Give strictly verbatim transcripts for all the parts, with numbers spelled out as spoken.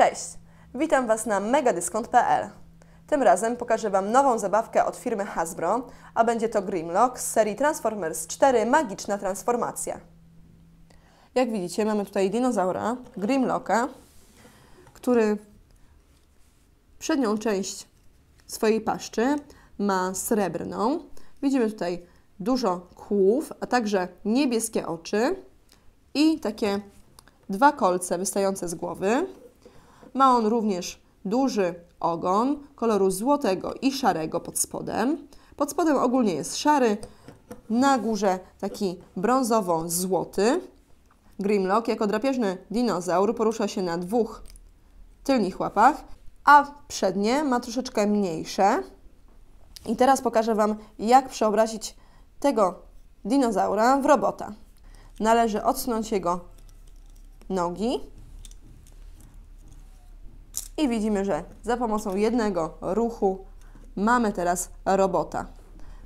Cześć! Witam Was na mega dyskont kropka p l. Tym razem pokażę Wam nową zabawkę od firmy Hasbro, a będzie to Grimlock z serii Transformers cztery Magiczna Transformacja. Jak widzicie, mamy tutaj dinozaura, Grimlocka, który przednią część swojej paszczy ma srebrną. Widzimy tutaj dużo kłów, a także niebieskie oczy i takie dwa kolce wystające z głowy. Ma on również duży ogon koloru złotego i szarego pod spodem. Pod spodem ogólnie jest szary, na górze taki brązowo-złoty. Grimlock jako drapieżny dinozaur porusza się na dwóch tylnych łapach, a przednie ma troszeczkę mniejsze. I teraz pokażę Wam, jak przeobrazić tego dinozaura w robota. Należy odsunąć jego nogi i widzimy, że za pomocą jednego ruchu mamy teraz robota.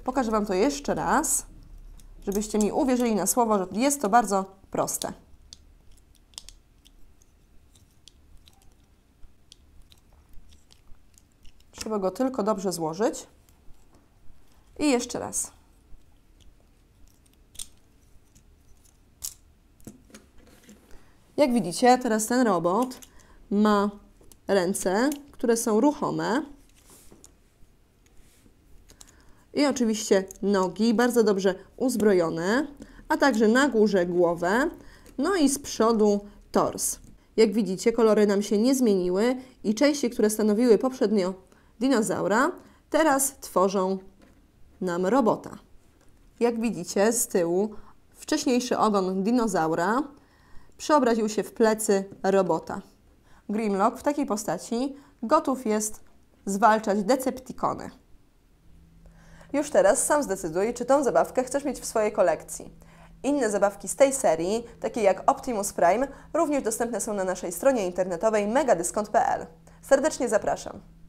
Pokażę Wam to jeszcze raz, żebyście mi uwierzyli na słowo, że jest to bardzo proste. Trzeba go tylko dobrze złożyć. I jeszcze raz. Jak widzicie, teraz ten robot ma ręce, które są ruchome i oczywiście nogi, bardzo dobrze uzbrojone, a także na górze głowę, no i z przodu tors. Jak widzicie, kolory nam się nie zmieniły i części, które stanowiły poprzednio dinozaura, teraz tworzą nam robota. Jak widzicie, z tyłu wcześniejszy ogon dinozaura przeobraził się w plecy robota. Grimlock w takiej postaci gotów jest zwalczać Decepticony. Już teraz sam zdecyduj, czy tą zabawkę chcesz mieć w swojej kolekcji. Inne zabawki z tej serii, takie jak Optimus Prime, również dostępne są na naszej stronie internetowej mega dyskont kropka p l. Serdecznie zapraszam!